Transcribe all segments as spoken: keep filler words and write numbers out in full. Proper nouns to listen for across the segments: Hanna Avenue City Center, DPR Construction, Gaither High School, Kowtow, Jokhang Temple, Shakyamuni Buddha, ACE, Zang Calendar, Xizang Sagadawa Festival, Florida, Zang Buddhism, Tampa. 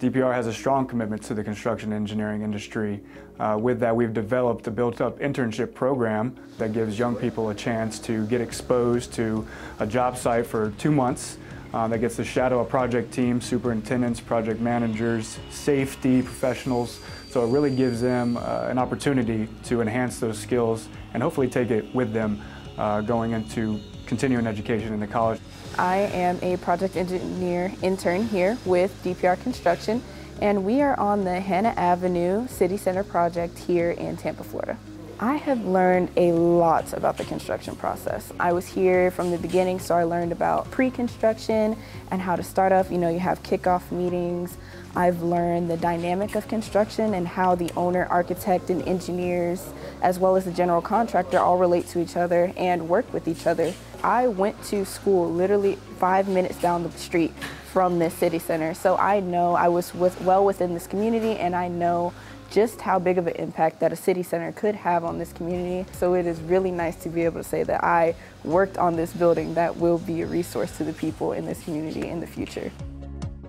D P R has a strong commitment to the construction engineering industry. Uh, with that, we've developed a built-up internship program that gives young people a chance to get exposed to a job site for two months. Uh, that gets to shadow a project team, superintendents, project managers, safety professionals. So it really gives them uh, an opportunity to enhance those skills and hopefully take it with them uh, going into continuing education in the college. I am a project engineer intern here with D P R Construction, and we are on the Hanna Avenue City Center project here in Tampa, Florida. I have learned a lot about the construction process. I was here from the beginning, so I learned about pre-construction and how to start off. You know, you have kickoff meetings. I've learned the dynamic of construction and how the owner, architect, and engineers, as well as the general contractor, all relate to each other and work with each other. I went to school literally five minutes down the street from this city center, so I know I was with, well within this community, and I know just how big of an impact that a city center could have on this community. So it is really nice to be able to say that I worked on this building that will be a resource to the people in this community in the future.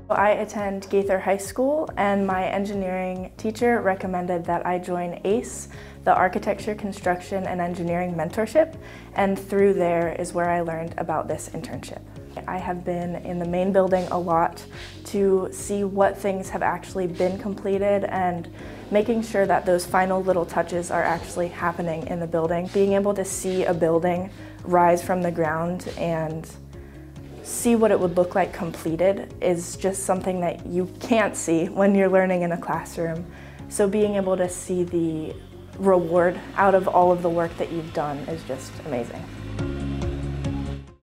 I attend Gaither High School, and my engineering teacher recommended that I join A C E, the Architecture, Construction, and Engineering Mentorship, and through there is where I learned about this internship. I have been in the main building a lot to see what things have actually been completed and making sure that those final little touches are actually happening in the building. Being able to see a building rise from the ground and see what it would look like completed is just something that you can't see when you're learning in a classroom. So being able to see the reward out of all of the work that you've done is just amazing.